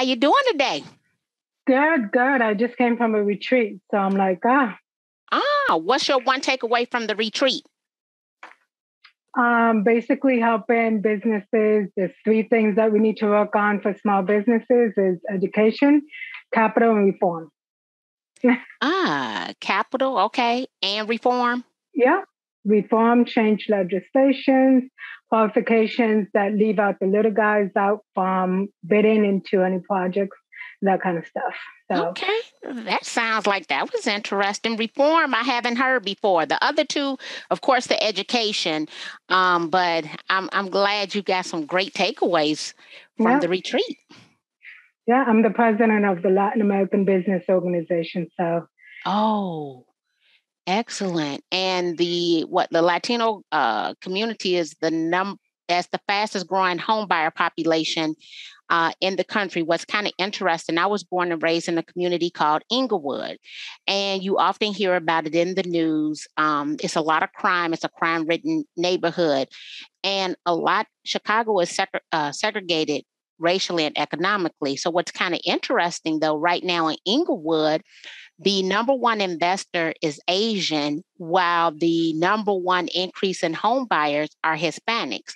How you doing today? Good, good. I just came from a retreat, so I'm like, What's your one takeaway from the retreat? Basically helping businesses. There's three things that we need to work on for small businesses is education, capital, and reform. Capital, okay. And reform? Yeah. Reform, change legislations, qualifications that leave out the little guys out from bidding into any projects, that kind of stuff. So. Okay. That sounds like that was interesting. Reform, I haven't heard before. The other two, of course, the education. But I'm glad you got some great takeaways from the retreat. Yeah, I'm the president of the Latin American Business Organization. So. Oh, excellent. And the Latino community is as the fastest growing home buyer population in the country. What's kind of interesting, I was born and raised in a community called Inglewood, and you often hear about it in the news. It's a lot of crime. It's a crime-ridden neighborhood, and Chicago is segregated racially and economically. So what's kind of interesting, though, right now in Inglewood, the number one investor is Asian, while the number one increase in home buyers are Hispanics,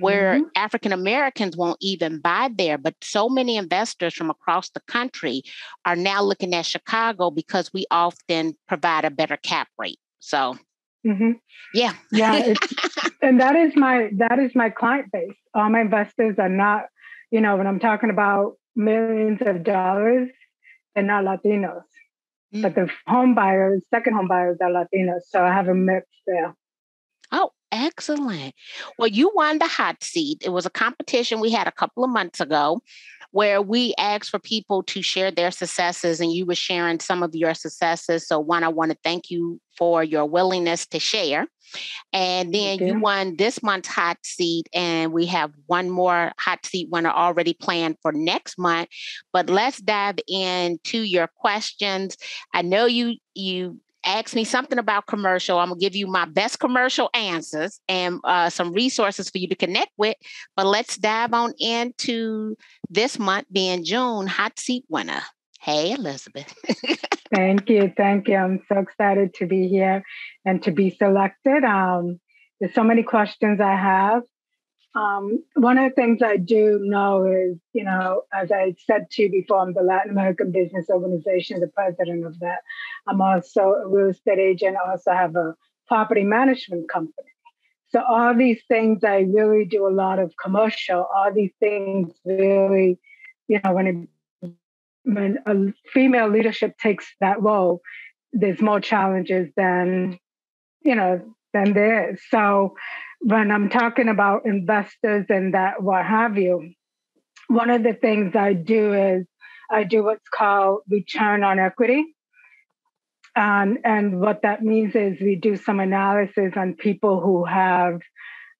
where African Americans won't even buy there. But so many investors from across the country are now looking at Chicago because we often provide a better cap rate. So, and that is my client base. All my investors are not, when I'm talking about millions of dollars, they're not Latinos. But the home buyers, second home buyers are Latinos. So I have a mix there. Oh, excellent. Well, you won the hot seat. It was a competition we had a couple of months ago where we asked for people to share their successes, and you were sharing some of your successes. So one, I want to thank you for your willingness to share. And then you won this month's hot seat, and we have one more hot seat winner already planned for next month. But let's dive into your questions. I know you asked me something about commercial. I'm going to give you my best commercial answers and some resources for you to connect with. But let's dive on into this month being June hot seat winner. Hey, Elizabeth. Thank you. Thank you. I'm so excited to be here and to be selected. There's so many questions I have. One of the things I do know is, as I said to you before, I'm the Latin American Business Organization, the president of that. I'm also a real estate agent. I also have a property management company. So all these things, I really do a lot of commercial. All these things really, when a female leadership takes that role, there's more challenges than there is. So when I'm talking about investors and that, what have you, one of the things I do is I do what's called return on equity. And what that means is we do some analysis on people who have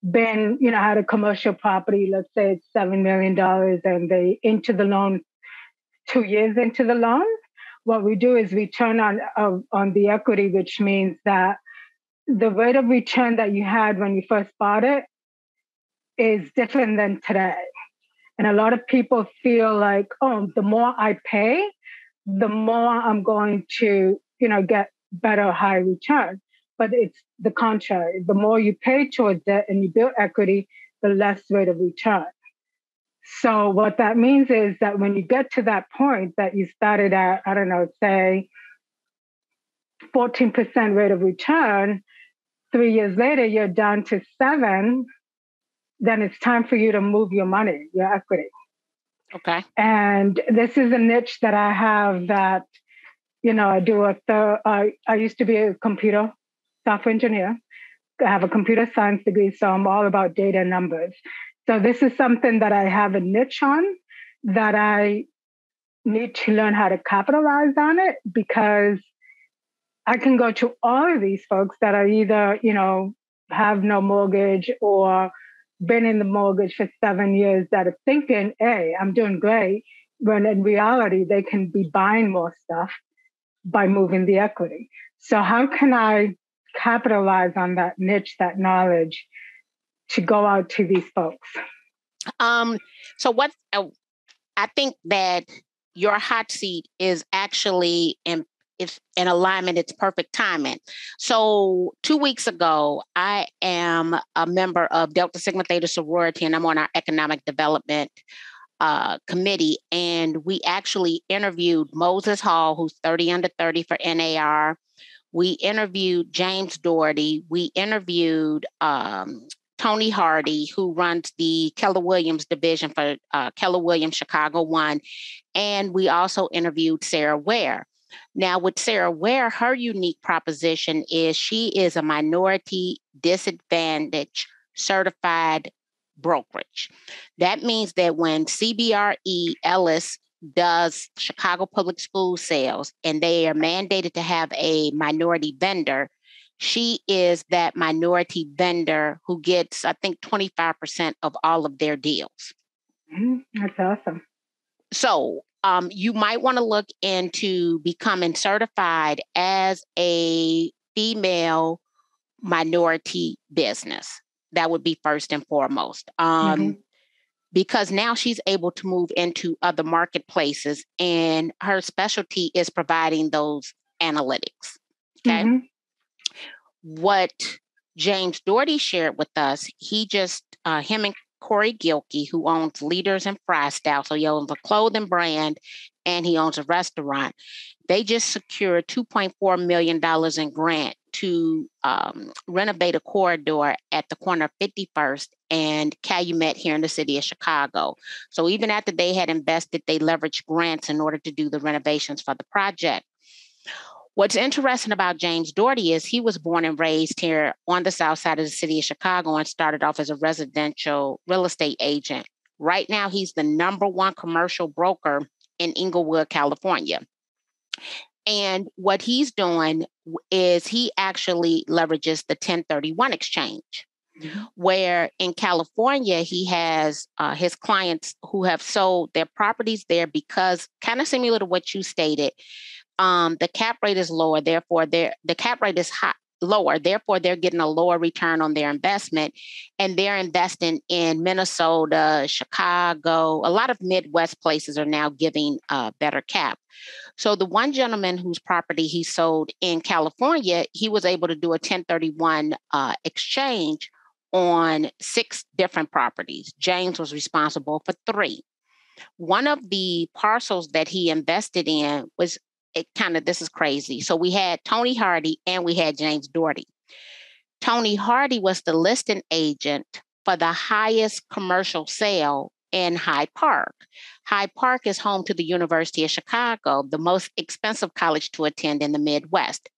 been, had a commercial property, let's say it's $7 million, and they into the loan 2 years into the loan. What we do is return on the equity, which means that the rate of return that you had when you first bought it is different than today. And a lot of people feel like, the more I pay, the more I'm going to, get better high return. But it's the contrary. The more you pay towards debt and you build equity, the less rate of return. So what that means is that when you get to that point that you started at, I don't know, say 14% rate of return, 3 years later, you're down to 7%, then it's time for you to move your money, your equity. Okay. And this is a niche that I have that, I do I used to be a computer software engineer. I have a computer science degree, so I'm all about data and numbers. So this is something that I have a niche on that I need to learn how to capitalize on it, because I can go to all of these folks that are either, have no mortgage or been in the mortgage for 7 years that are thinking, hey, I'm doing great, when in reality, they can be buying more stuff by moving the equity. So how can I capitalize on that niche, that knowledge, to go out to these folks? So what I think that your hot seat is actually in alignment, it's perfect timing. So 2 weeks ago, I am a member of Delta Sigma Theta sorority, and I'm on our economic development committee. And we actually interviewed Moses Hall, who's 30 under 30 for NAR. We interviewed James Doherty. We interviewed Tony Hardy, who runs the Keller Williams division for Keller Williams Chicago One. And we also interviewed Sarah Ware. Now, with Sarah Ware, her unique proposition is she is a minority disadvantaged certified brokerage. That means that when CBRE Ellis does Chicago Public School sales and they are mandated to have a minority vendor, she is that minority vendor who gets, I think, 25% of all of their deals. That's awesome. So you might want to look into becoming certified as a female minority business. That would be first and foremost, because now she's able to move into other marketplaces, and her specialty is providing those analytics. Okay. Mm-hmm. What James Doherty shared with us, he just, him and Corey Gilkey, who owns Leaders and Fry Style, so he owns a clothing brand and he owns a restaurant. They just secured $2.4 million in grant to renovate a corridor at the corner of 51st and Calumet here in the city of Chicago. So even after they had invested, they leveraged grants in order to do the renovations for the project. What's interesting about James Doherty is he was born and raised here on the south side of the city of Chicago and started off as a residential real estate agent. Right now, he's the number one commercial broker in Inglewood, California. And what he's doing is he actually leverages the 1031 exchange, where in California, he has his clients who have sold their properties there because, kind of similar to what you stated, the cap rate is lower. Therefore, the cap rate is lower. Therefore, they're getting a lower return on their investment, and they're investing in Minnesota, Chicago. A lot of Midwest places are now giving a better cap. So the one gentleman whose property he sold in California, he was able to do a 1031 exchange on 6 different properties. James was responsible for 3. One of the parcels that he invested in was this is crazy. So we had Tony Hardy and we had James Doherty. Tony Hardy was the listing agent for the highest commercial sale in Hyde Park. Hyde Park is home to the University of Chicago, the most expensive college to attend in the Midwest.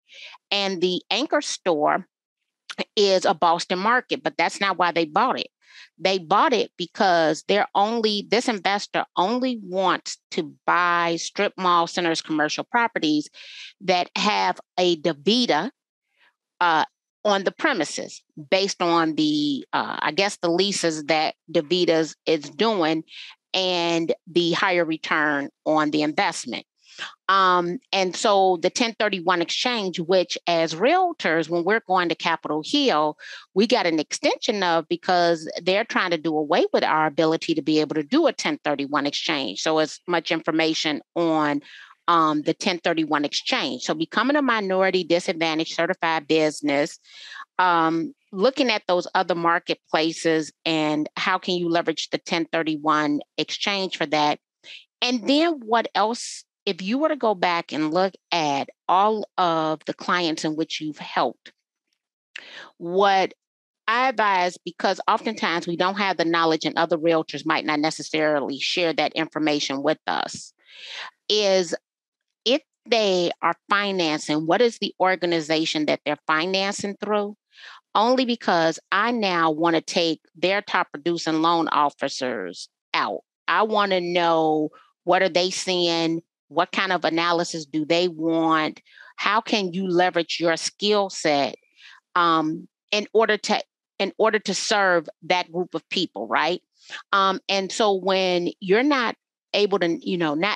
And the anchor store is a Boston Market, but that's not why they bought it. They bought it because this investor only wants to buy strip mall centers, commercial properties that have a DaVita on the premises based on the leases that DaVita's is doing and the higher return on the investment. And so the 1031 exchange, which as realtors, when we're going to Capitol Hill, we got an extension of because they're trying to do away with our ability to be able to do a 1031 exchange. So as much information on the 1031 exchange. So becoming a minority disadvantaged certified business, looking at those other marketplaces and how can you leverage the 1031 exchange for that. And then what else? If you were to go back and look at all of the clients in which you've helped, what I advise, because oftentimes we don't have the knowledge and other realtors might not necessarily share that information with us, is if they are financing, what is the organization that they're financing through? Only because I now want to take their top producing loan officers out. I want to know, what are they seeing? What kind of analysis do they want? How can you leverage your skill set in order to serve that group of people, right? And so when you're not able to,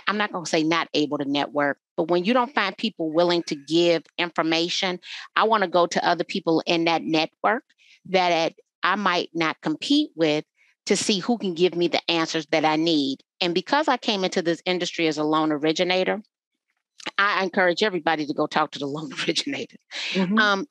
I'm not going to say not able to network, but when you don't find people willing to give information, I want to go to other people in that network that I might not compete with, to see who can give me the answers that I need. And because I came into this industry as a loan originator, I encourage everybody to go talk to the loan originator, mm-hmm.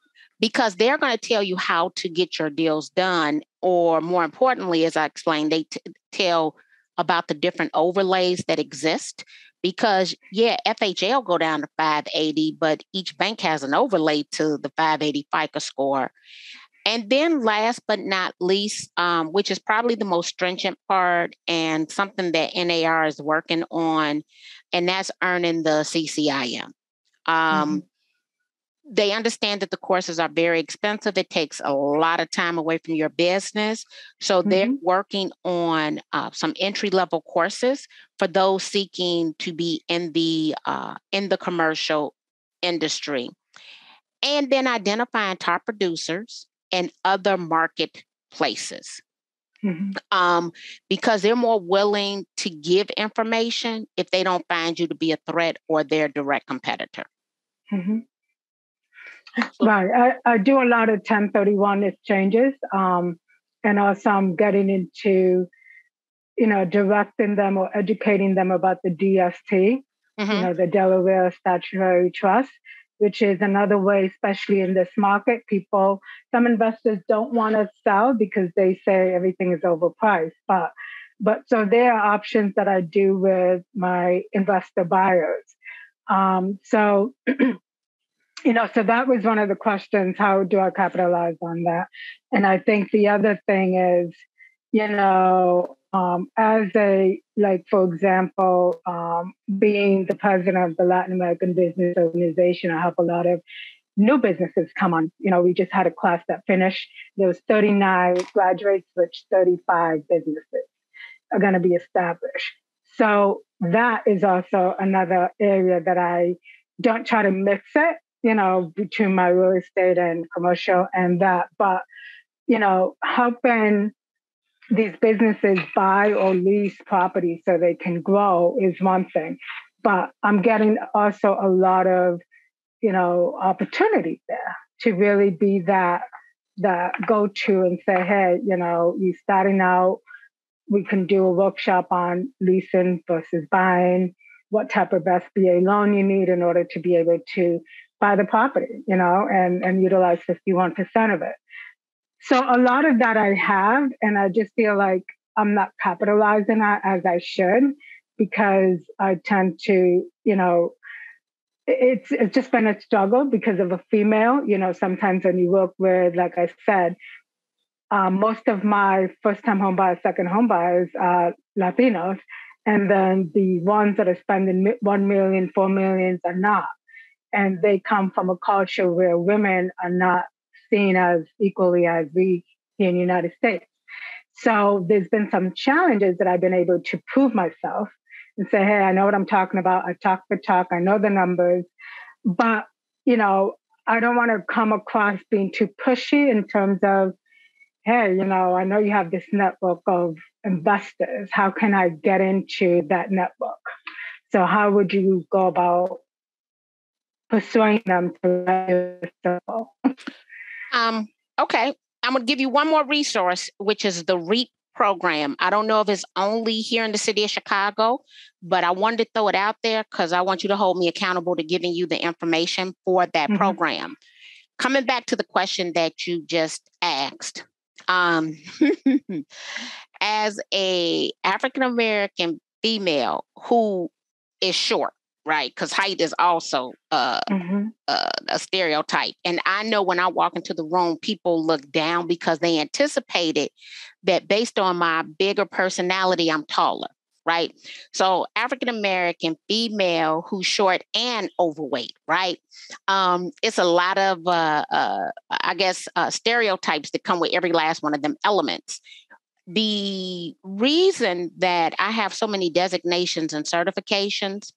Because they're going to tell you how to get your deals done. Or more importantly, as I explained, they tell about the different overlays that exist. Because, yeah, FHA will go down to 580, but each bank has an overlay to the 580 FICO score. And then last but not least, which is probably the most stringent part and something that NAR is working on, and that's earning the CCIM. They understand that the courses are very expensive. It takes a lot of time away from your business. So they're working on some entry-level courses for those seeking to be in the commercial industry. And then identifying top producers and other marketplaces. Because they're more willing to give information if they don't find you to be a threat or their direct competitor. Right. I do a lot of 1031 exchanges, and also I'm getting into, you know, directing them or educating them about the DST, you know, the Delaware Statutory Trust, which is another way, especially in this market, people, some investors don't want to sell because they say everything is overpriced. But so there are options that I do with my investor buyers. So, you know, so that was one of the questions, how do I capitalize on that? And I think the other thing is, you know, as a, like, for example, being the president of the Latin American Business Organization, I help a lot of new businesses come on. You know, we just had a class that finished. There was 39 graduates, which 35 businesses are going to be established. So that is also another area that I don't try to mix it, you know, between my real estate and commercial and that. But, you know, helping these businesses buy or lease property so they can grow is one thing, but I'm getting also a lot of, you know, opportunity there to really be that go-to and say, hey, you know, you're starting out, we can do a workshop on leasing versus buying, what type of SBA loan you need in order to be able to buy the property, you know, and utilize 51% of it. So a lot of that I have, and I just feel like I'm not capitalizing on it as I should, because I tend to, you know, it's just been a struggle because of a female. You know, sometimes when you work with, like I said, most of my first-time homebuyers, second homebuyers are Latinos, and then the ones that are spending $1 million, $4 million are not, and they come from a culture where women are not seen as equally as we here in the United States. So there's been some challenges that I've been able to prove myself and say, hey, I know what I'm talking about. I talk the talk. I know the numbers. But, you know, I don't want to come across being too pushy in terms of, hey, you know, I know you have this network of investors. How can I get into that network? So how would you go about pursuing them to let okay, I'm going to give you one more resource, which is the REAP program. I don't know if it's only here in the city of Chicago, but I wanted to throw it out there because I want you to hold me accountable to giving you the information for that program. Coming back to the question that you just asked, as a African-American female who is short, right? Because height is also a stereotype. And I know when I walk into the room, people look down because they anticipated that based on my bigger personality, I'm taller, right? So African-American female who's short and overweight, right? It's a lot of, stereotypes that come with every last one of them elements. The reason that I have so many designations and certifications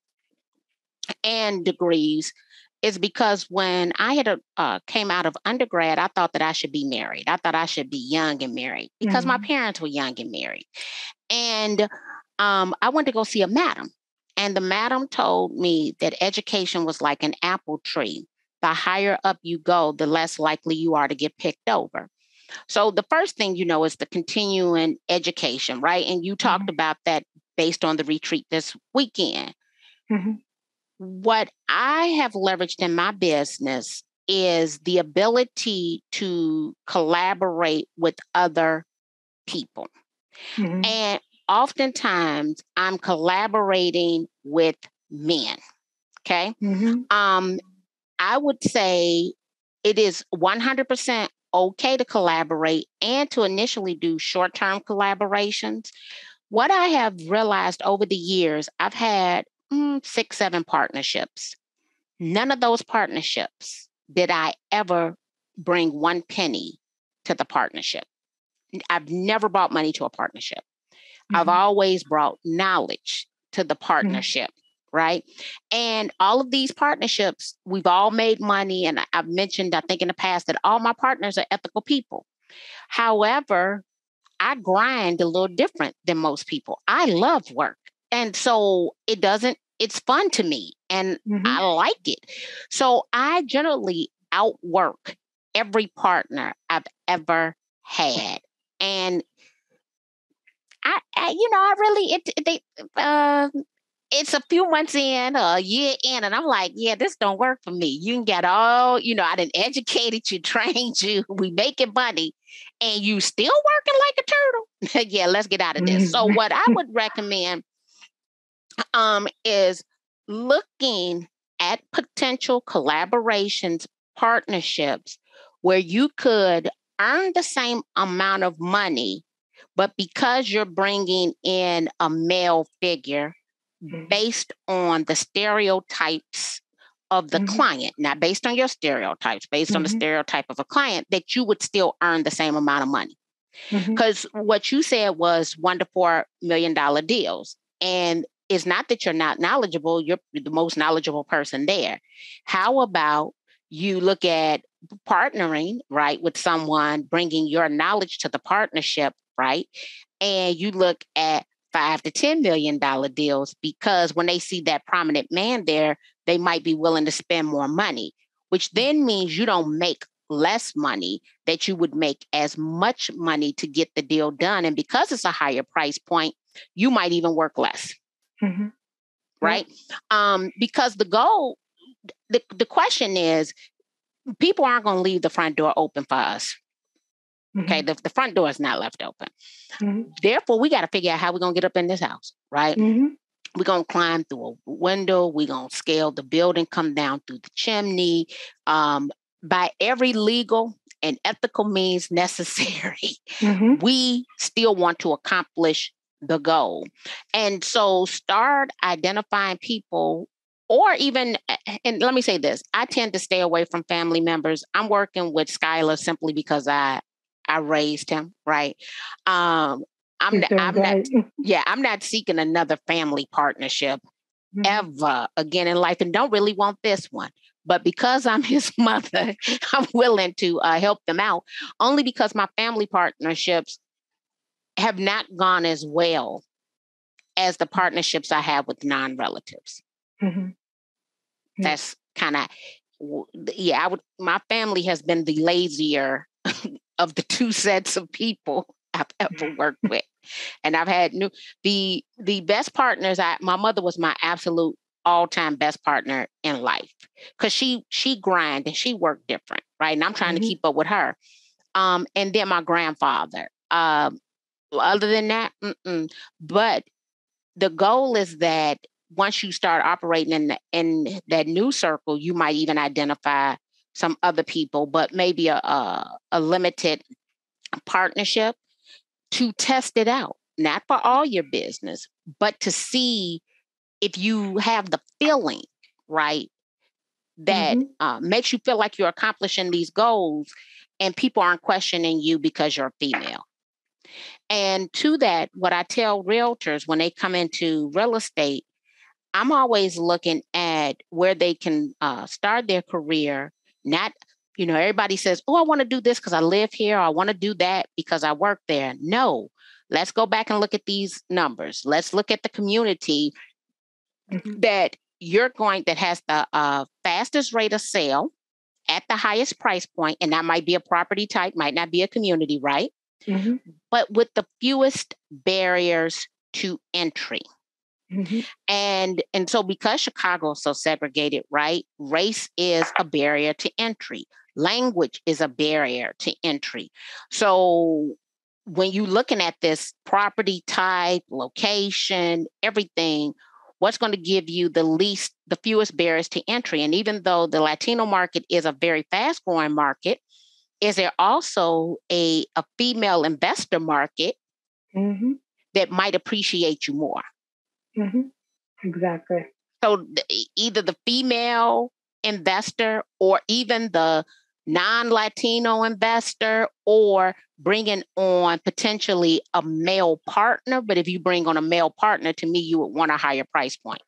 and degrees is because when I had came out of undergrad, I thought that I should be married. I thought I should be young and married because my parents were young and married. And I went to go see a madam, and the madam told me that education was like an apple tree. The higher up you go, the less likely you are to get picked over. So the first thing, you know, is the continuing education, right? And you talked about that based on the retreat this weekend. Mm-hmm. What I have leveraged in my business is the ability to collaborate with other people. Mm-hmm. And oftentimes I'm collaborating with men. Okay. Mm-hmm. I would say it is 100% okay to collaborate and to initially do short-term collaborations. What I have realized over the years, I've had 6, 7 partnerships. None of those partnerships did I ever bring one penny to the partnership. I've never brought money to a partnership. Mm-hmm. I've always brought knowledge to the partnership. Mm-hmm. Right. And all of these partnerships, we've all made money. And I've mentioned, I think in the past, that all my partners are ethical people. However, I grind a little different than most people. I love work. And so it's fun to me and mm-hmm. I like it. So I generally outwork every partner I've ever had. And it's a few months in, a year in, and I'm like, yeah, this don't work for me. You can get all, I done educated you, trained you, we making money, and you still working like a turtle. Yeah, let's get out of this. So what I would recommend is looking at potential collaborations, partnerships, where you could earn the same amount of money, but because you're bringing in a male figure, based on the stereotypes of the mm-hmm. client, not based on your stereotypes, based mm-hmm. on the stereotype of a client, that you would still earn the same amount of money. Because mm-hmm. what you said was $1 to $4 million deals. And it's not that you're not knowledgeable, you're the most knowledgeable person there. How about you look at partnering, right, with someone, bringing your knowledge to the partnership, right? And you look at $5 to $10 million deals, because when they see that prominent man there, they might be willing to spend more money, which then means you don't make less money, that you would make as much money to get the deal done. And because it's a higher price point, you might even work less, mm-hmm. right? Mm-hmm. Because the goal, the question is, people aren't going to leave the front door open for us. Okay, the front door is not left open. Mm-hmm. Therefore, we got to figure out how we're going to get up in this house, right? Mm-hmm. We're going to climb through a window. We're going to scale the building, come down through the chimney by every legal and ethical means necessary. Mm-hmm. We still want to accomplish the goal. And so start identifying people. Or even, and let me say this, I tend to stay away from family members. I'm working with Skylar simply because I raised him, right? I'm not seeking another family partnership mm-hmm. ever again in life, and don't really want this one. But because I'm his mother, I'm willing to help them out, only because my family partnerships have not gone as well as the partnerships I have with non-relatives. Mm-hmm. Mm-hmm. That's kind of, yeah, my family has been the lazier of the two sets of people I've ever worked with. And I've had the best partners. My mother was my absolute all-time best partner in life, because she grinded and she worked different, right? And I'm trying mm-hmm. to keep up with her. And then my grandfather. Other than that, but the goal is that once you start operating in that new circle, you might even identify some other people, but maybe a limited partnership to test it out, not for all your business, but to see if you have the feeling, right, that mm-hmm. Makes you feel like you're accomplishing these goals and people aren't questioning you because you're female. And to that, what I tell realtors when they come into real estate, I'm always looking at where they can start their career. Not, everybody says, oh, I want to do this because I live here, or I want to do that because I work there. No, let's go back and look at these numbers. Let's look at the community mm-hmm. that has the fastest rate of sale at the highest price point, and that might be a property type, might not be a community, right? Mm-hmm. But with the fewest barriers to entry. Mm-hmm. And so because Chicago is so segregated, right? Race is a barrier to entry. Language is a barrier to entry. So when you're looking at this property type, location, everything, what's going to give you the fewest barriers to entry? And even though the Latino market is a very fast growing market, is there also a female investor market mm-hmm. that might appreciate you more? Mm-hmm. Exactly. So either the female investor or even the non-Latino investor, or bringing on potentially a male partner. But if you bring on a male partner, to me, you would want a higher price point.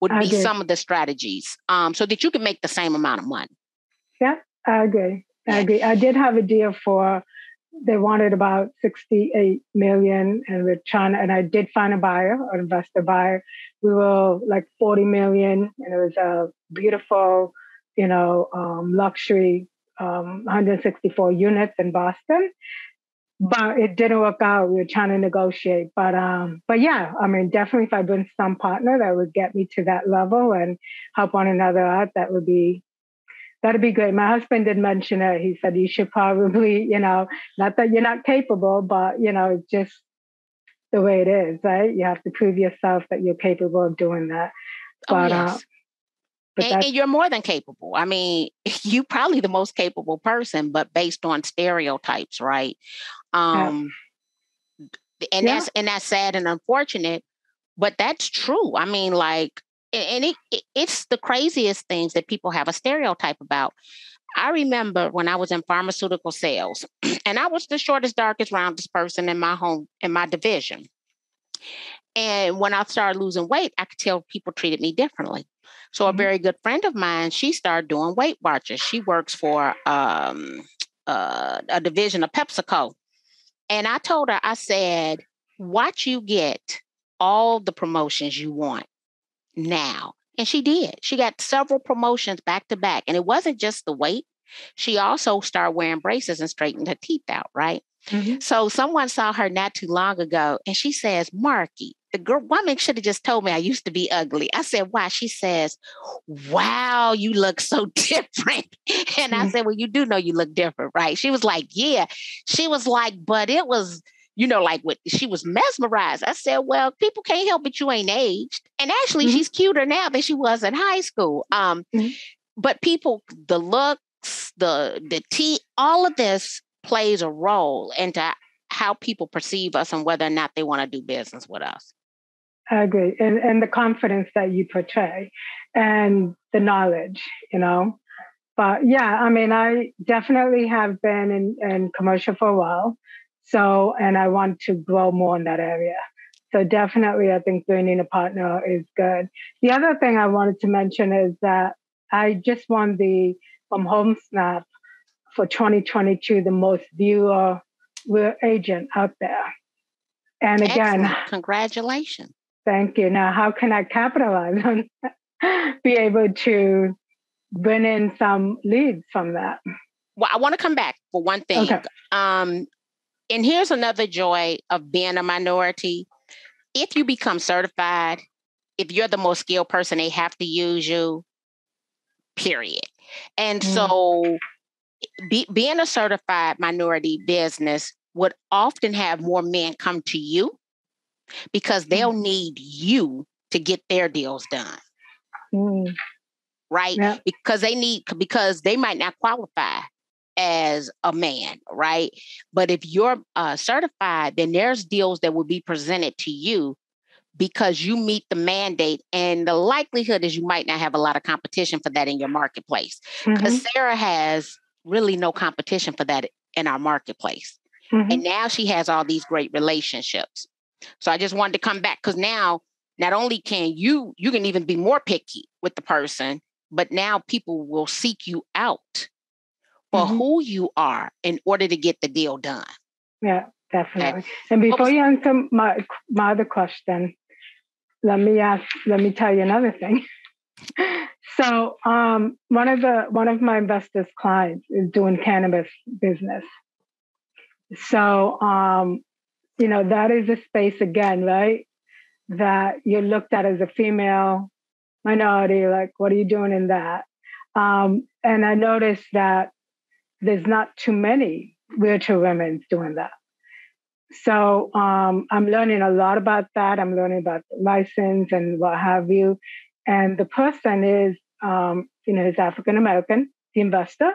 Would be some of the strategies so that you can make the same amount of money. Yeah, I agree. I agree. I did have a deal they wanted about $68 million and with China, and I did find a buyer, an investor buyer. We were like $40 million, and it was a beautiful, luxury, 164 units in Boston, but it didn't work out. We were trying to negotiate, but yeah, I mean, definitely if I bring some partner that would get me to that level and help one another out, that'd be great. My husband did mention it. He said, you should probably, not that you're not capable, but it's just the way it is, right? You have to prove yourself that you're capable of doing that. But, oh, yes. And you're more than capable. I mean, you're probably the most capable person, but based on stereotypes, right? That's sad and unfortunate, but that's true. I mean, it's the craziest things that people have a stereotype about. I remember when I was in pharmaceutical sales, and I was the shortest, darkest, roundest person in my division. And when I started losing weight, I could tell people treated me differently. So a very good friend of mine, she started doing Weight Watchers. She works for a division of PepsiCo. And I told her, I said, watch you get all the promotions you want now. And she did. She got several promotions back to back. And it wasn't just the weight. She also started wearing braces and straightened her teeth out, right? Mm-hmm. So someone saw her not too long ago, and she says, Marky, the woman should have just told me I used to be ugly. I said, why? She says, wow, you look so different. And mm-hmm. I said, well, you do know you look different, right? She was like, yeah. She was like, but it was, she was mesmerized. I said, well, people can't help it. You ain't aged. And actually, mm-hmm. she's cuter now than she was in high school. Mm-hmm. But people, the looks, the tea, all of this plays a role into how people perceive us and whether or not they want to do business with us. I agree. And the confidence that you portray and the knowledge, But yeah, I mean, I definitely have been in commercial for a while. So, and I want to grow more in that area. So definitely, I think bringing a partner is good. The other thing I wanted to mention is that I just won the HomeSnap for 2022, the most viewer agent out there. And again, excellent. Congratulations. Thank you. Now, how can I capitalize on that? Be able to bring in some leads from that? Well, I want to come back for one thing. Okay. And here's another joy of being a minority. If you become certified, if you're the most skilled person, they have to use you, period. And so being a certified minority business would often have more men come to you because they'll need you to get their deals done. Mm. Right? Yep. Because they might not qualify as a man, right? But if you're certified, then there's deals that will be presented to you because you meet the mandate, and the likelihood is you might not have a lot of competition for that in your marketplace. Because mm-hmm. Sarah has really no competition for that in our marketplace. Mm-hmm. And now she has all these great relationships. So I just wanted to come back because now not only can you can even be more picky with the person, but now people will seek you out for mm-hmm. who you are in order to get the deal done. Yeah, definitely. Okay. And before you answer my other question, let me tell you another thing. So one of my bestest clients is doing cannabis business. So, you know, that is a space again, right? That you're looked at as a female minority, like, what are you doing in that? And I noticed that there's not too many realtor women doing that. So I'm learning a lot about that. I'm learning about the license and what have you. And the person is, you know, he's African-American, the investor.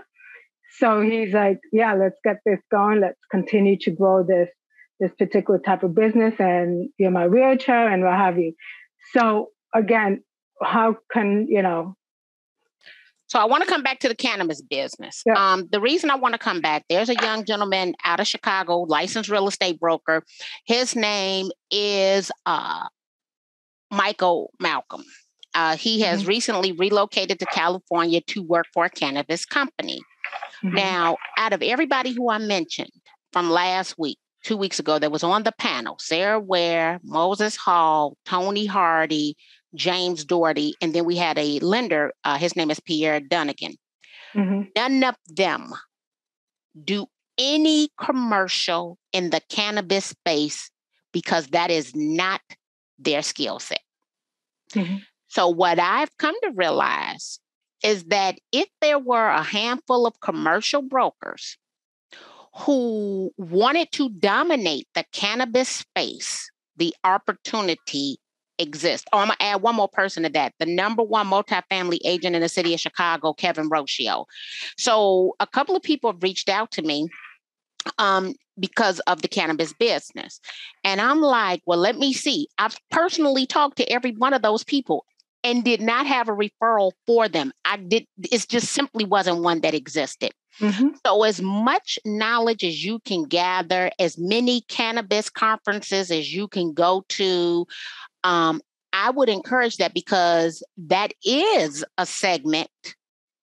So he's like, yeah, let's get this going. Let's continue to grow this particular type of business. And you're my realtor and what have you. So again, how can, you know. So I want to come back to the cannabis business. Yeah. The reason I want to come back, there's a young gentleman out of Chicago, licensed real estate broker. His name is Michael Malcolm. He has recently relocated to California to work for a cannabis company. Mm-hmm. Now, out of everybody who I mentioned from last week, 2 weeks ago, that was on the panel, Sarah Ware, Moses Hall, Tony Hardy, James Doherty, and then we had a lender, his name is Pierre Dunnigan. Mm-hmm. None of them do any commercial in the cannabis space because that is not their skill set. Mm-hmm. So what I've come to realize is that if there were a handful of commercial brokers who wanted to dominate the cannabis space, the opportunity exists. Oh, I'm going to add one more person to that. The number one multifamily agent in the city of Chicago, Kevin Rocio. So a couple of people have reached out to me because of the cannabis business. And I'm like, well, let me see. I've personally talked to every one of those people and did not have a referral for them. It just simply wasn't one that existed. Mm-hmm. So as much knowledge as you can gather, as many cannabis conferences as you can go to, I would encourage that because that is a segment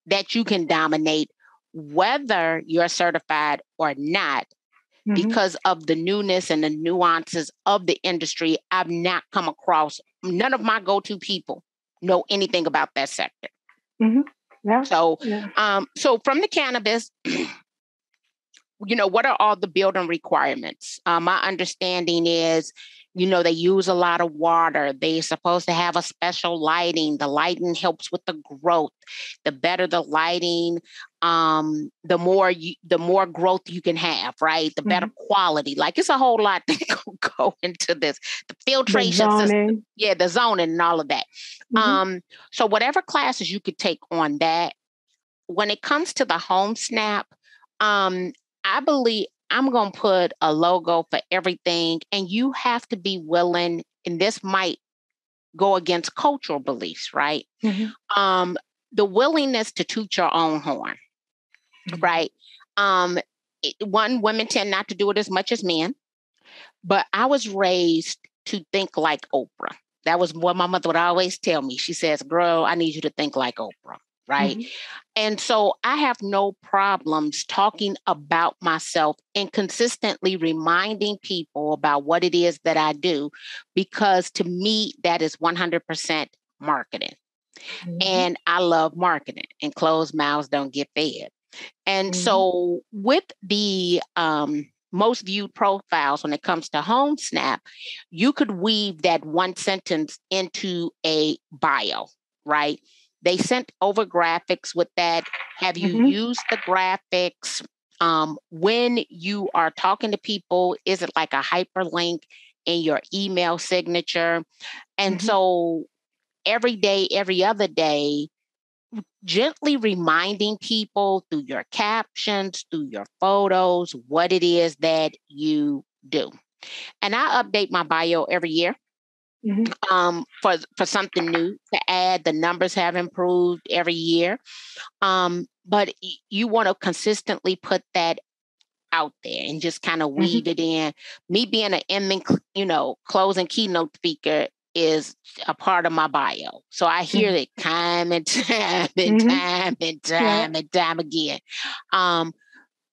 that you can dominate whether you're certified or not. Mm-hmm. Because of the newness and the nuances of the industry, I've not come across, none of my go-to people know anything about that sector. Mm-hmm. Yeah. So, yeah. So from the cannabis, you know, what are all the building requirements? My understanding is, you know, they use a lot of water. They're supposed to have a special lighting. The lighting helps with the growth. The better the lighting, the more growth you can have, right? The better quality. Like it's a whole lot that go into this. The filtration system. Yeah, the zoning and all of that. Mm-hmm. So whatever classes you could take on that. When it comes to the HomeSnap, I believe I'm going to put a logo for everything, and you have to be willing, and this might go against cultural beliefs, right? Mm-hmm. The willingness to toot your own horn, mm-hmm. right? Women tend not to do it as much as men, but I was raised to think like Oprah. That was what my mother would always tell me. She says, girl, I need you to think like Oprah. Right. Mm-hmm. And so I have no problems talking about myself and consistently reminding people about what it is that I do, because to me, that is 100% marketing. Mm-hmm. And I love marketing, and closed mouths don't get fed. And mm-hmm. so with the most viewed profiles when it comes to HomeSnap, you could weave that one sentence into a bio, right? They sent over graphics with that. Have you mm-hmm. used the graphics? When you are talking to people, is it like a hyperlink in your email signature? And mm-hmm. so every day, every other day, gently reminding people through your captions, through your photos, what it is that you do. And I update my bio every year. Mm-hmm. For something new to add. The numbers have improved every year. But you want to consistently put that out there and just kind of weave mm-hmm. it in. Me being an, you know, closing keynote speaker is a part of my bio. So I hear mm-hmm. it time and time and mm-hmm. And time again.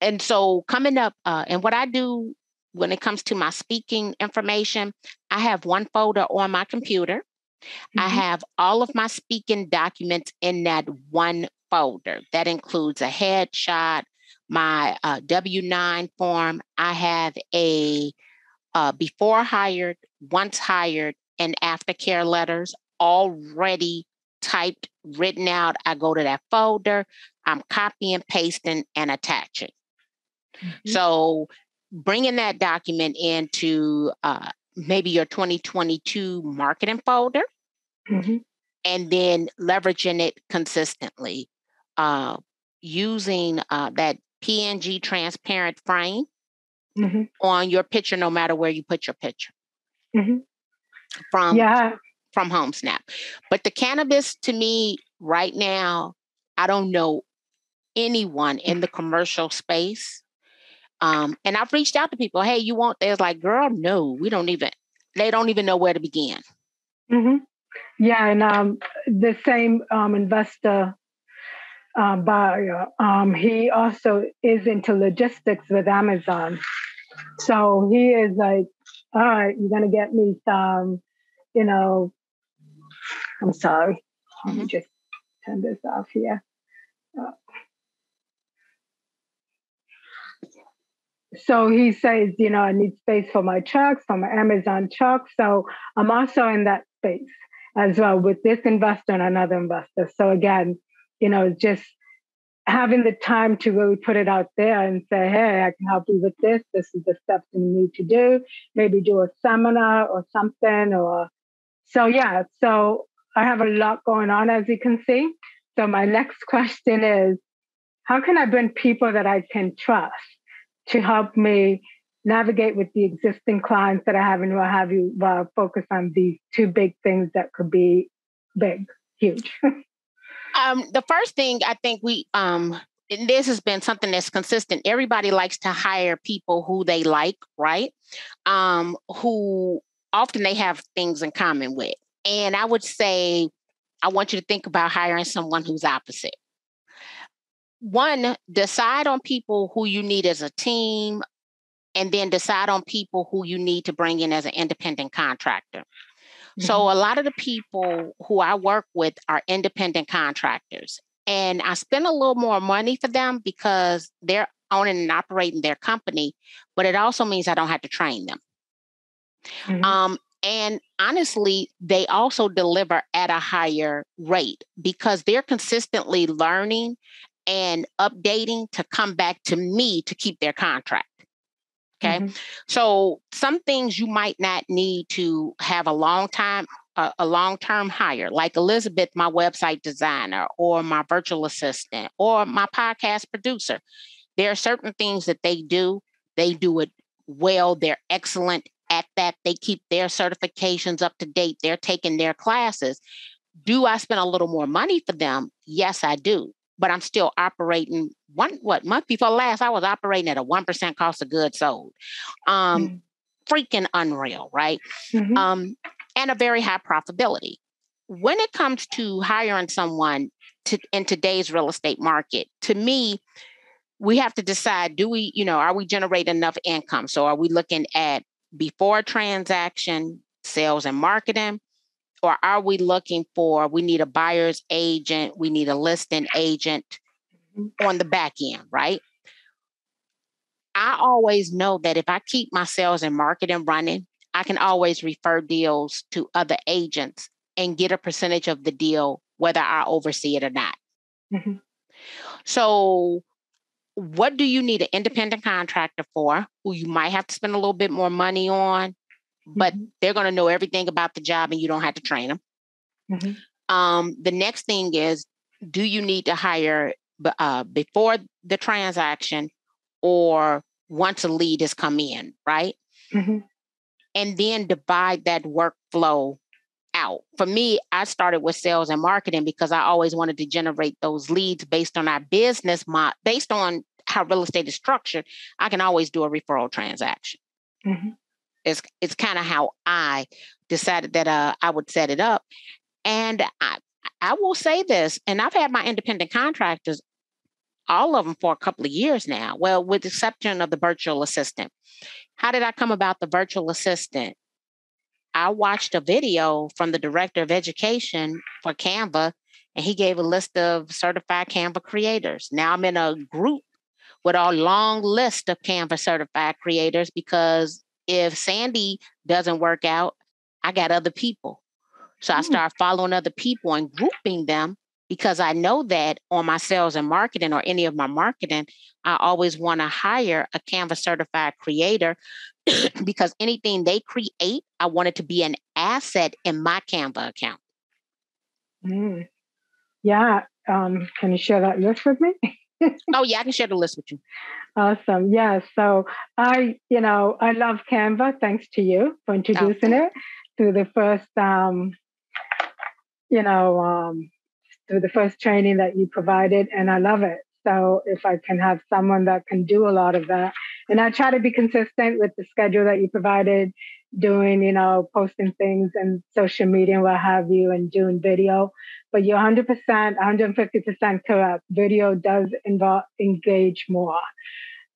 And so coming up, and what I do when it comes to my speaking information, I have one folder on my computer Mm-hmm. I have all of my speaking documents in that one folder. That includes a headshot, my W-9 form. I have a before hired, once hired, and aftercare letters already typed, written out. I go to that folder, I'm copying, pasting, and attaching. Mm-hmm. So bringing that document into maybe your 2022 marketing folder, mm-hmm. and then leveraging it consistently using that PNG transparent frame mm-hmm. on your picture, no matter where you put your picture. Mm-hmm. From HomeSnap. But the cannabis, to me right now, I don't know anyone in the commercial space. And I've reached out to people, hey, you want this? Like, girl, no, we don't even, they don't even know where to begin. Mm-hmm. Yeah. And the same investor buyer, he also is into logistics with Amazon. So he is like, all right, you're going to get me some, you know, I'm sorry. Mm-hmm. Let me just turn this off here. So he says, you know, I need space for my trucks, for my Amazon trucks. So I'm also in that space as well with this investor and another investor. So again, you know, just having the time to really put it out there and say, hey, I can help you with this. This is the steps you need to do. Maybe do a seminar or something. Or so, yeah. So I have a lot going on, as you can see. So my next question is, how can I bring people that I can trust to help me navigate with the existing clients that I have, and will have you focus on these two big things that could be big, huge? The first thing I think we, and this has been something that's consistent. Everybody likes to hire people who they like, right? Who often they have things in common with. And I would say, I want you to think about hiring someone who's opposite. One, decide on people who you need as a team, and then decide on people who you need to bring in as an independent contractor. Mm-hmm. So a lot of the people who I work with are independent contractors, and I spend a little more money for them because they're owning and operating their company, but it also means I don't have to train them. Mm-hmm. And honestly, they also deliver at a higher rate because they're consistently learning and updating to come back to me to keep their contract. Okay. Mm-hmm. So some things you might not need to have a long-term hire, like Elizabeth, my website designer, or my virtual assistant, or my podcast producer. There are certain things that they do it well. They're excellent at that. They keep their certifications up to date. They're taking their classes. Do I spend a little more money for them? Yes, I do. But I'm still operating month before last, I was operating at a 1% cost of goods sold. Freaking unreal, right? Mm-hmm. And a very high profitability. When it comes to hiring someone in today's real estate market, to me, we have to decide, are we generating enough income? So are we looking at before transaction, sales and marketing? Or are we looking for, we need a buyer's agent, we need a listing agent on the back end, right? I always know that if I keep my sales and marketing running, I can always refer deals to other agents and get a percentage of the deal, whether I oversee it or not. Mm-hmm. So what do you need an independent contractor for, who you might have to spend a little bit more money on? But mm-hmm. they're going to know everything about the job and you don't have to train them. Mm-hmm. The next thing is, do you need to hire before the transaction or once a lead has come in, right? Mm-hmm. And then divide that workflow out. For me, I started with sales and marketing because I always wanted to generate those leads based on our business model, based on how real estate is structured. I can always do a referral transaction. Mm-hmm. It's kind of how I decided that I would set it up. And I will say this, and I've had my independent contractors, all of them for a couple of years now. Well, with the exception of the virtual assistant. How did I come about the virtual assistant? I watched a video from the director of education for Canva, and he gave a list of certified Canva creators. Now I'm in a group with a long list of Canva certified creators, because if Sandy doesn't work out, I got other people. So I start following other people and grouping them, because I know that on my sales and marketing, or any of my marketing, I always want to hire a Canva certified creator, because anything they create, I want it to be an asset in my Canva account. Mm. Yeah. Can you share that list with me? Oh, yeah, I can share the list with you. Awesome. Yeah. So I love Canva. Thanks to you for introducing it through the first, through the first training that you provided, and I love it. So if I can have someone that can do a lot of that, and I try to be consistent with the schedule that you provided, doing, posting things and social media and what have you, and doing video. But you're 100%, 150% correct. Video does engage more.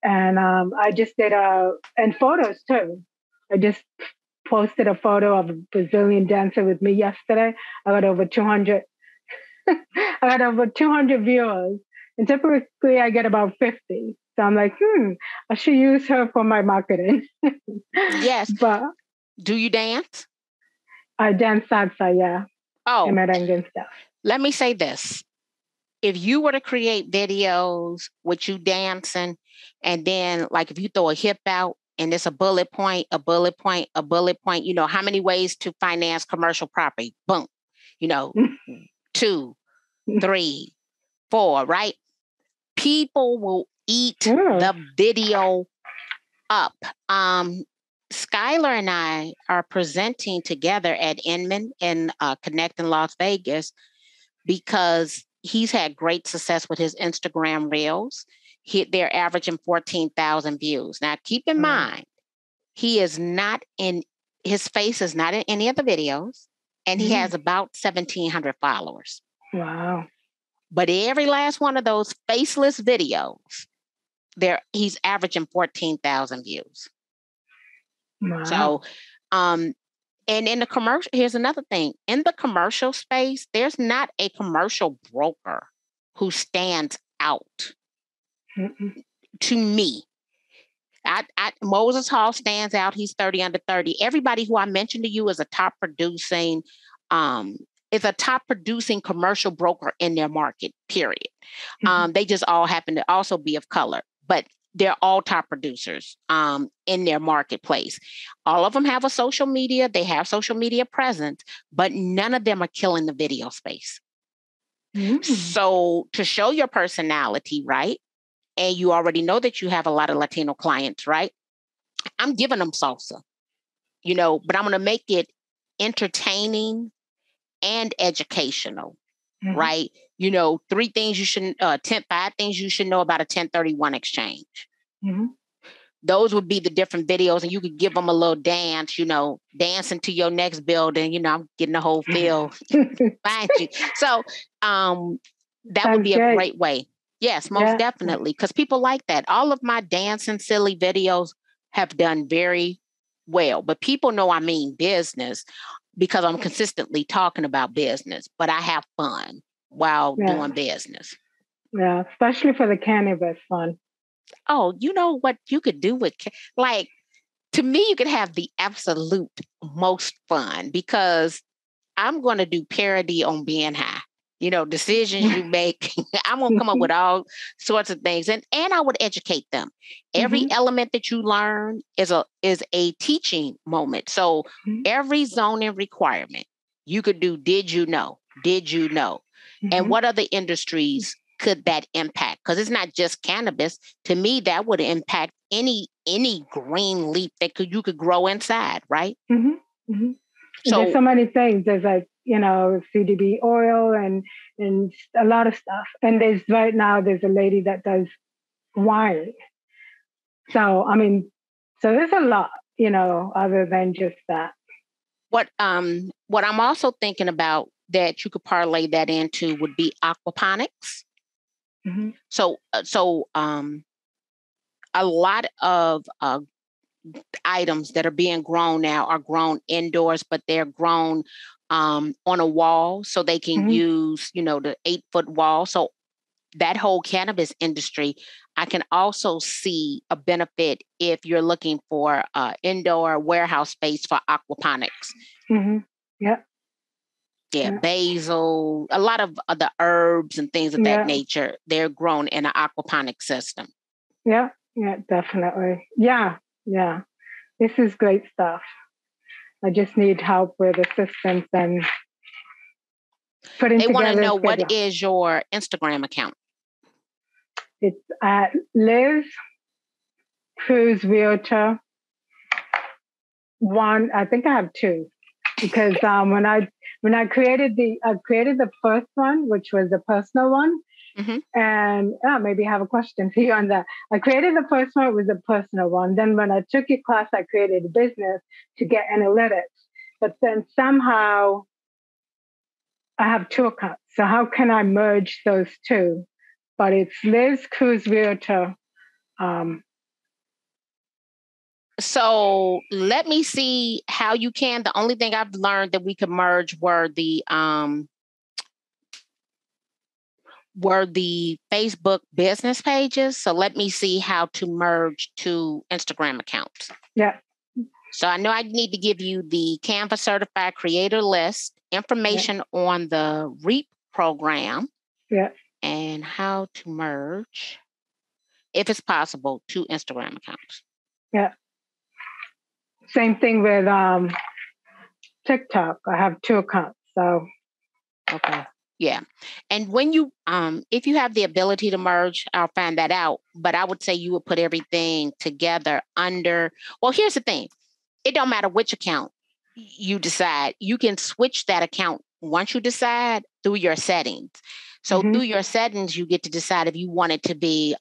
And I just did and photos too. I just posted a photo of a Brazilian dancer with me yesterday. I got over 200. I got over 200 viewers, and typically I get about 50. So I'm like, I should use her for my marketing. Yes. But do you dance? I dance salsa, yeah. Oh. And merengue stuff. Let me say this. If you were to create videos with you dancing, and then like if you throw a hip out and it's a bullet point, a bullet point, a bullet point, how many ways to finance commercial property? Boom. 2, 3, 4, right? People will eat the video up. Skylar and I are presenting together at Inman in Connect in Las Vegas, because he's had great success with his Instagram reels. They're averaging 14,000 views. Now, keep in mind, his face is not in any of the videos, and he has about 1,700 followers. Wow. But every last one of those faceless videos, he's averaging 14,000 views. Wow. So, and in the commercial, here's another thing. In the commercial space, there's not a commercial broker who stands out to me. Moses Hall stands out. He's 30 under 30. Everybody who I mentioned to you is a top producing commercial broker in their market, period. They just all happen to also be of color, but they're all top producers in their marketplace. All of them have a social media. They have social media presence, but none of them are killing the video space. Mm-hmm. So to show your personality, right? And you already know that you have a lot of Latino clients, right? I'm giving them salsa, but I'm going to make it entertaining and educational, right? 5 things you should know about a 1031 exchange. Mm-hmm. Those would be the different videos, and you could give them a little dance, dancing to your next building, I'm getting the whole feel. Mind you. So that Sounds would be good. A great way. Yes, most definitely. Because people like that. All of my dancing silly videos have done very well, but people know I mean business, because I'm consistently talking about business, but I have fun while doing business. Yeah, especially for the cannabis fun. Oh, you know what you could do with, to me, you could have the absolute most fun, because I'm going to do parody on being high, decisions you make. I'm going to come up with all sorts of things. And I would educate them. Every element that you learn is a teaching moment. So every zoning requirement you could do, did you know? Mm-hmm. And what other industries could that impact? Because it's not just cannabis. To me, that would impact any green leaf that you could grow inside, right? Mm-hmm. Mm-hmm. So there's so many things. There's CBD oil and a lot of stuff. And there's a lady that does wine. So, there's a lot, other than just that. What I'm also thinking about that you could parlay that into would be aquaponics. Mm-hmm. So a lot of items that are being grown now are grown indoors, but they're grown on a wall, so they can use, you know, the 8-foot wall. So that whole cannabis industry, I can also see a benefit if you're looking for indoor warehouse space for aquaponics. Yeah, basil, a lot of the herbs and things of that nature, they're grown in an aquaponic system. Definitely. This is great stuff. I just need help with assistance and putting together. They want to know, what is your Instagram account? It's at Liz Cruz Realtor One. I think I have two, because when I created the first one, which was the personal one, and maybe I have a question for you on that. I created the first one, it was a personal one. Then when I took your class, I created a business to get analytics. But then somehow I have two accounts. So how can I merge those two? But it's Liz Cruz Realtor. So let me see how you can. The only thing I've learned that we could merge were the Facebook business pages. So let me see how to merge two Instagram accounts. Yeah. So I know I need to give you the Canva certified creator list, information on the REAP program, and how to merge, if it's possible, two Instagram accounts. Yeah. Same thing with TikTok. I have two accounts. So. Okay. Yeah. And when you, if you have the ability to merge, I'll find that out. But I would say you would put everything together under, well, here's the thing. It don't matter which account you decide. You can switch that account once you decide through your settings. So through your settings, you get to decide if you want it to be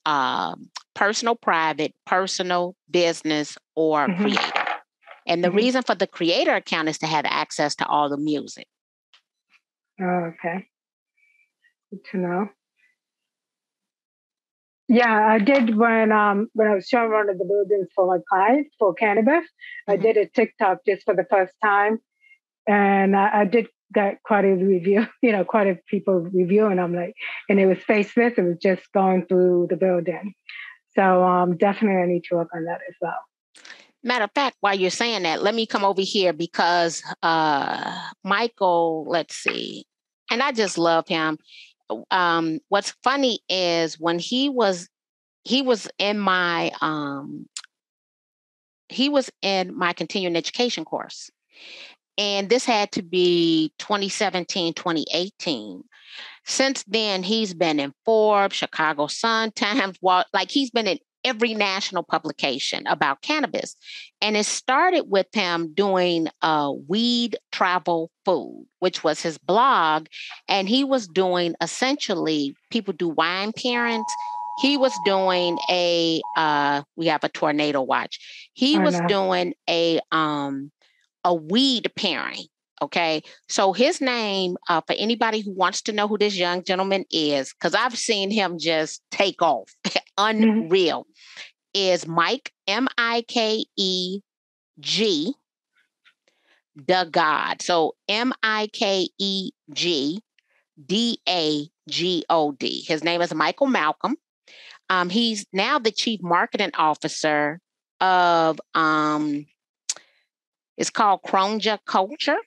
personal, private, personal, business, or creator. And the reason for the creator account is to have access to all the music. Oh, okay. Good to know. Yeah, I did when I was showing one of the buildings for my clients for cannabis. I did a TikTok just for the first time, and I did get quite a review. You know, quite a people reviewing. I'm like, and it was faceless. It was just going through the building. So definitely, I need to work on that as well. Matter of fact, while you're saying that, let me come over here because Michael, let's see, and I just love him. What's funny is when he was in my continuing education course, and this had to be 2017, 2018. Since then, he's been in Forbes, Chicago Sun, Times, like he's been in every national publication about cannabis. And it started with him doing Weed Travel Food, which was his blog. And he was doing essentially, people do wine pairings. He was doing we have a tornado watch. He was doing a weed pairing. Okay. So his name, for anybody who wants to know who this young gentleman is, because I've seen him just take off. Unreal. Is Mike, M-I-K-E-G, the God. So M-I-K-E-G-D-A-G-O-D. His name is Michael Malcolm. He's now the chief marketing officer of, it's called Cronja Culture,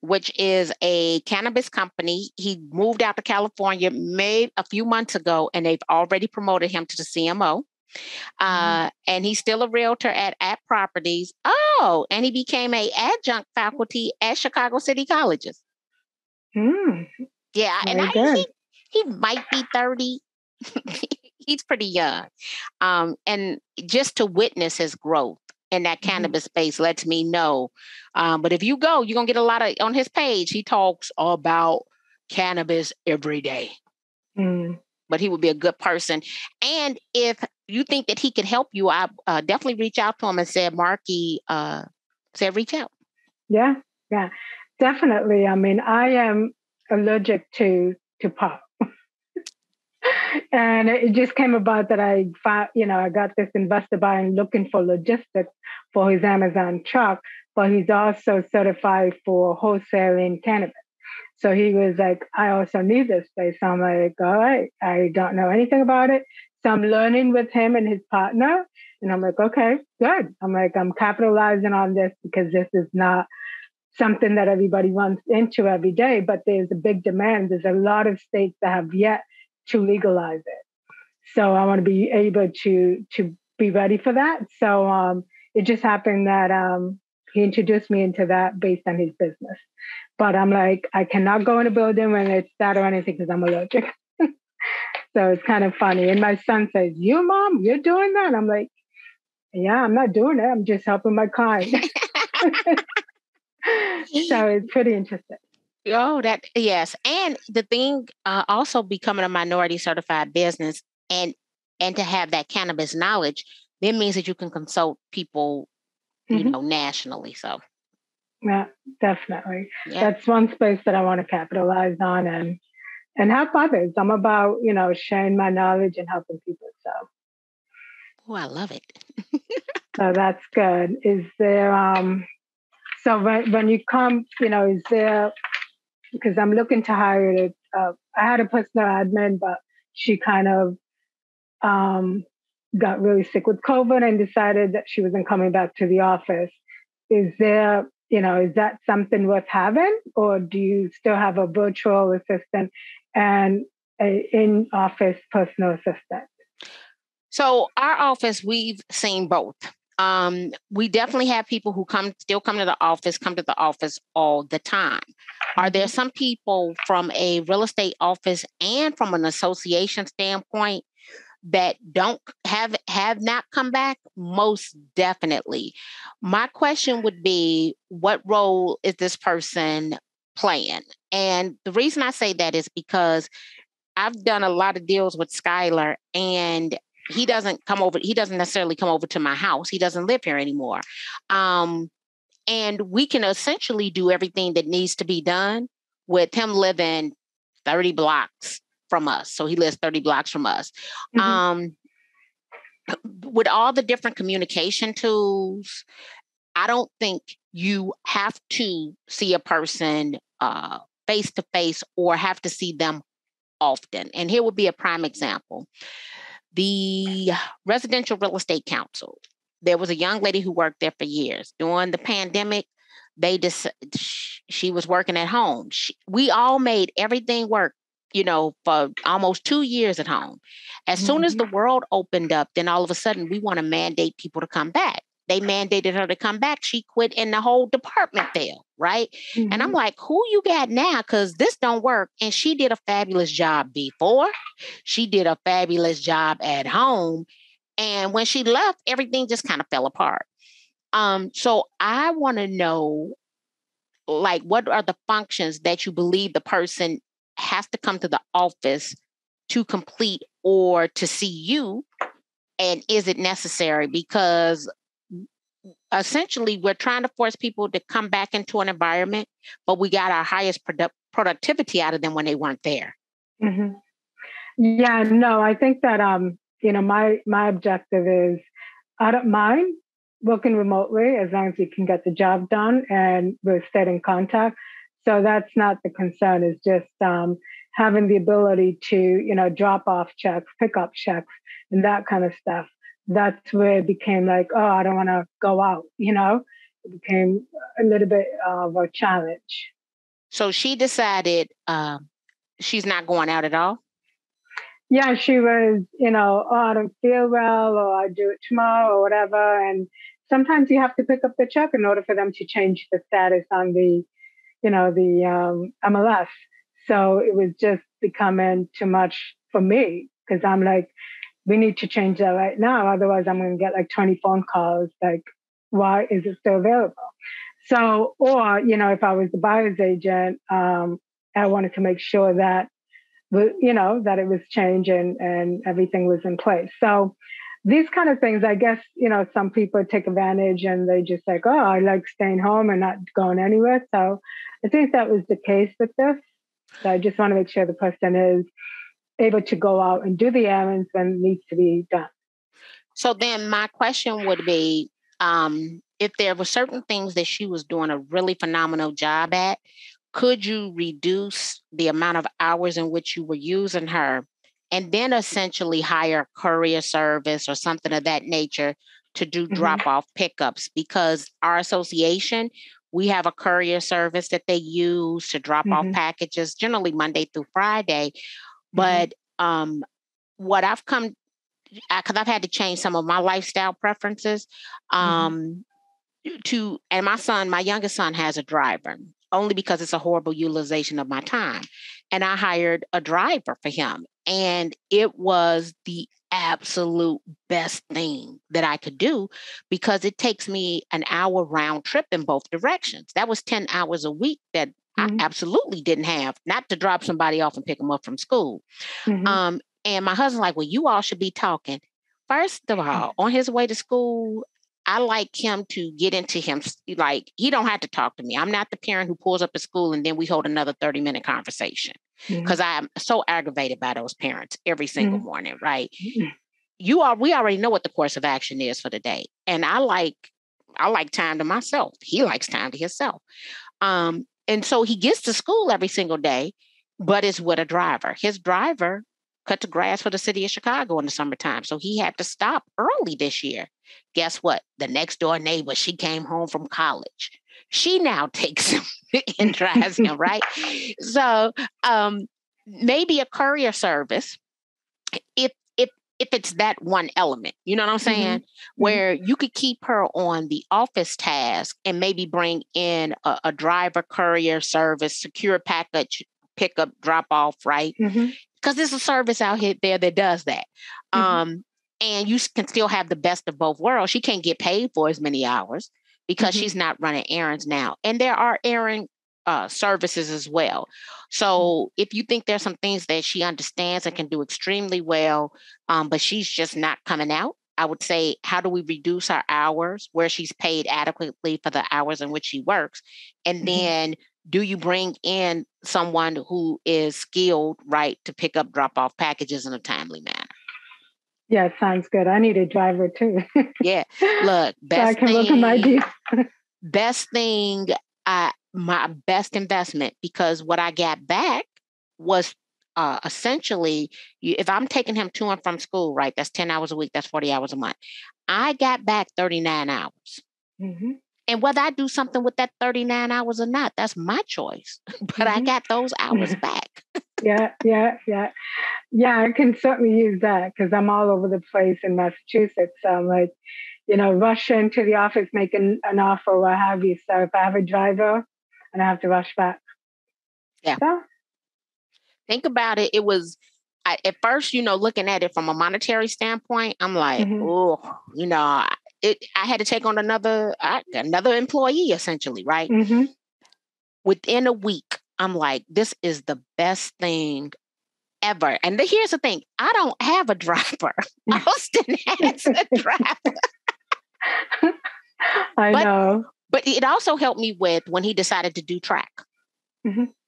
which is a cannabis company. He moved out to California a few months ago, and they've already promoted him to the CMO. And he's still a realtor at Properties. Oh, and he became an adjunct faculty at Chicago City Colleges. Yeah, and he might be 30. He's pretty young. And just to witness his growth in that cannabis space lets me know. But if you go, you're going to get a lot of, on his page, he talks about cannabis every day. But he would be a good person. And if you think that he could help you, I definitely reach out to him and said, Marky, said reach out. Yeah, yeah, definitely. I mean, I am allergic to pop. And it just came about that I found, you know, I got this investor buying looking for logistics for his Amazon truck, but he's also certified for wholesaling cannabis. So he was like, I also need this space. So I'm like, all right, I don't know anything about it. So I'm learning with him and his partner. And I'm like, okay, good. I'm like, I'm capitalizing on this because this is not something that everybody runs into every day, but there's a big demand. There's a lot of states that have yet to legalize it. So I want to be able to be ready for that. So it just happened that he introduced me into that based on his business. But I'm like, I cannot go in a building when it's that or anything because I'm allergic. So it's kind of funny. And my son says, you mom, you're doing that? I'm like, yeah, I'm not doing it. I'm just helping my client. So it's pretty interesting. Oh, that, yes. And the thing, also becoming a minority certified business and to have that cannabis knowledge, that means that you can consult people, you know, nationally. So. Yeah, definitely. Yeah. That's one space that I want to capitalize on and help others. I'm about, you know, sharing my knowledge and helping people. So. Oh, I love it. So that's good. Is there, so when you come, you know, is there, because I'm looking to hire it. I had a personal admin, but she kind of got really sick with COVID and decided that she wasn't coming back to the office. Is there, you know, is that something worth having, or do you still have a virtual assistant and an in-office personal assistant? So our office, we've seen both. We definitely have people who come to the office all the time. Are there some people from a real estate office and from an association standpoint that don't have not come back? Most definitely. My question would be, what role is this person playing? And the reason I say that is because I've done a lot of deals with Skylar, and he doesn't come over. He doesn't necessarily come over to my house. He doesn't live here anymore. And we can essentially do everything that needs to be done with him living 30 blocks from us. So he lives 30 blocks from us. Mm-hmm. With all the different communication tools, I don't think you have to see a person face to face or have to see them often. And here would be a prime example. The Residential Real Estate Council. There was a young lady who worked there for years. During the pandemic, she was working at home. We all made everything work, you know, for almost 2 years at home. As soon as the world opened up, then all of a sudden we want to mandate people to come back. They mandated her to come back. She quit and the whole department fell, right? Mm-hmm. And I'm like, who you got now? Because this don't work. And she did a fabulous job before. She did a fabulous job at home. And when she left, everything just kind of fell apart. So I want to know, like, what are the functions that you believe the person has to come to the office to complete or to see you? And is it necessary? Because essentially, we're trying to force people to come back into an environment, but we got our highest productivity out of them when they weren't there. Mm-hmm. Yeah, no, I think that, you know, my objective is I don't mind working remotely as long as you can get the job done and we're staying in contact. So that's not the concern. It's just having the ability to, you know, drop off checks, pick up checks and that kind of stuff. That's where it became like, oh, I don't want to go out, you know, it became a little bit of a challenge. So she decided she's not going out at all? Yeah, she was, you know, oh, I don't feel well, or I do it tomorrow or whatever. And sometimes you have to pick up the check in order for them to change the status on the, you know, the MLS. So it was just becoming too much for me because I'm like, we need to change that right now. Otherwise, I'm going to get like 20 phone calls. Like, why is it still available? So, or, you know, if I was the buyer's agent, I wanted to make sure that, you know, that it was changed and everything was in place. So these kind of things, I guess, you know, some people take advantage and they just like, oh, I like staying home and not going anywhere. So I think that was the case with this. So I just want to make sure the person is able to go out and do the errands when needs to be done. So then my question would be, if there were certain things that she was doing a really phenomenal job at, could you reduce the amount of hours in which you were using her and then essentially hire a courier service or something of that nature to do drop-off pickups? Because our association, we have a courier service that they use to drop off packages, generally Monday through Friday. But what I've come, because I've had to change some of my lifestyle preferences to, and my son, my youngest son has a driver only because it's a horrible utilization of my time. And I hired a driver for him. And it was the absolute best thing that I could do because it takes me an hour round trip in both directions. That was 10 hours a week that I absolutely didn't have, not to drop somebody off and pick them up from school. And my husband's like, well, you all should be talking. First of all, on his way to school, I like him to get into him. Like, he don't have to talk to me. I'm not the parent who pulls up at school and then we hold another 30-minute conversation. Because I'm so aggravated by those parents every single morning, right? We already know what the course of action is for the day. And I like time to myself. He likes time to himself. And so he gets to school every single day, but it's with a driver. His driver cut the grass for the city of Chicago in the summertime. So he had to stop early this year. Guess what? The next door neighbor, she came home from college. She now takes him and drives him, right? So maybe a courier service, if it's that one element, you know what I'm saying? Where you could keep her on the office task and maybe bring in a driver, courier service, secure package, pickup, drop off, right? Because there's a service out here there that does that. And you can still have the best of both worlds. She can't get paid for as many hours, because she's not running errands now. And there are errand services as well. So if you think there's some things that she understands and can do extremely well, but she's just not coming out, I would say, how do we reduce our hours where she's paid adequately for the hours in which she works? And then do you bring in someone who is skilled, right, to pick up drop-off packages in a timely manner? Yeah, sounds good. I need a driver too. Yeah. Look, my best investment, because what I got back was essentially, if I'm taking him to and from school, right, that's 10 hours a week, that's 40 hours a month. I got back 39 hours. And whether I do something with that 39 hours or not, that's my choice. But I got those hours back. Yeah, I can certainly use that because I'm all over the place in Massachusetts. So I'm like, rush into the office, make an offer, what have you. So if I have a driver and I have to rush back. Yeah. So. Think about it. It was, at first, looking at it from a monetary standpoint, I'm like, I had to take on another employee, essentially, right? Within a week, I'm like, this is the best thing ever. And here's the thing. I don't have a driver. Austin has a driver. I know. But it also helped me with when he decided to do track,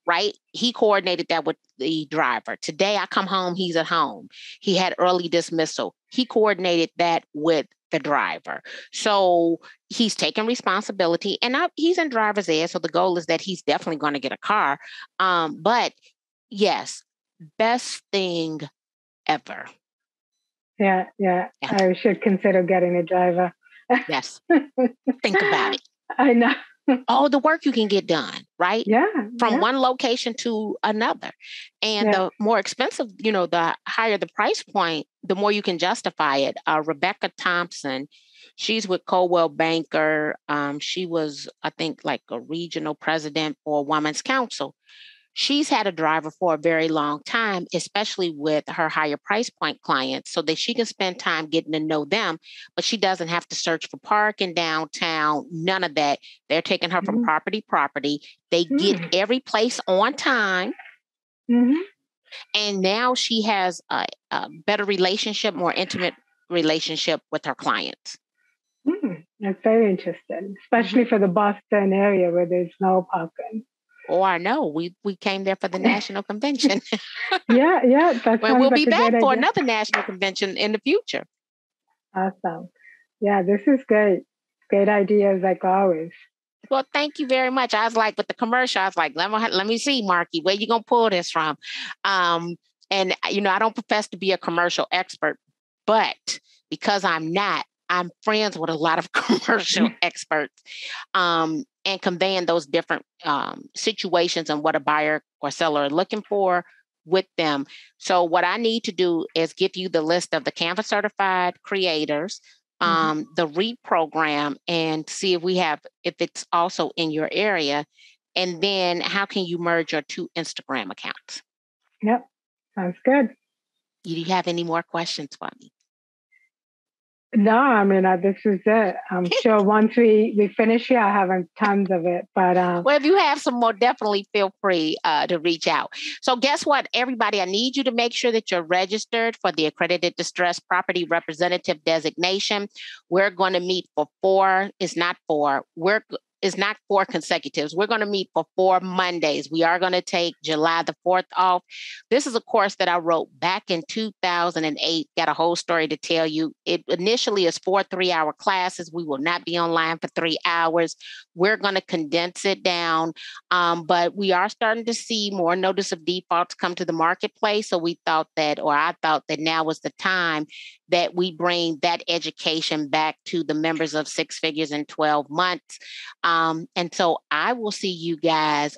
right? He coordinated that with the driver. Today I come home, he's at home. He had early dismissal. He coordinated that with the driver. So he's taking responsibility and he's in driver's ed. So the goal is that he's definitely going to get a car. But yes, best thing ever. Yeah. I should consider getting a driver. Yes. Think about it. I know. All the work you can get done, right? Yeah. From one location to another. And the more expensive, the higher the price point, the more you can justify it. Rebecca Thompson, she's with Coldwell Banker. She was, I think, like a regional president for Women's Council. She's had a driver for a very long time, especially with her higher price point clients, so that she can spend time getting to know them, but she doesn't have to search for parking downtown, none of that. They're taking her from property. They get every place on time. And now she has a better relationship, more intimate relationship with her clients. That's very interesting, especially for the Boston area where there's no parking. or no, we came there for the national convention. Yeah. That well, we'll be back for another national convention in the future. Awesome. Yeah, this is great. Great ideas like always. Well, thank you very much. I was like, with the commercial, I was like, let me see, Marky, where you going to pull this from? And, you know, I don't profess to be a commercial expert, but because I'm not, I'm friends with a lot of commercial experts and conveying those different situations and what a buyer or seller are looking for with them. So what I need to do is give you the list of the Canva certified creators, the REAP program, and see if it's also in your area. And then how can you merge your two Instagram accounts? Yep. Sounds good. Do you have any more questions for me? No, I mean, this is it. I'm sure once we finish here, I have tons of it. But well, if you have some more, definitely feel free to reach out. So guess what, everybody? I need you to make sure that you're registered for the Accredited Distressed Property Representative designation. We're going to meet for four consecutives. We're going to meet for 4 Mondays. We are going to take July the 4th off. This is a course that I wrote back in 2008. Got a whole story to tell you. It initially is 4 3-hour classes. We will not be online for 3 hours. We're going to condense it down. But we are starting to see more notice of defaults come to the marketplace. So I thought that now was the time that we bring that education back to the members of 6 figures in 12 months. And so I will see you guys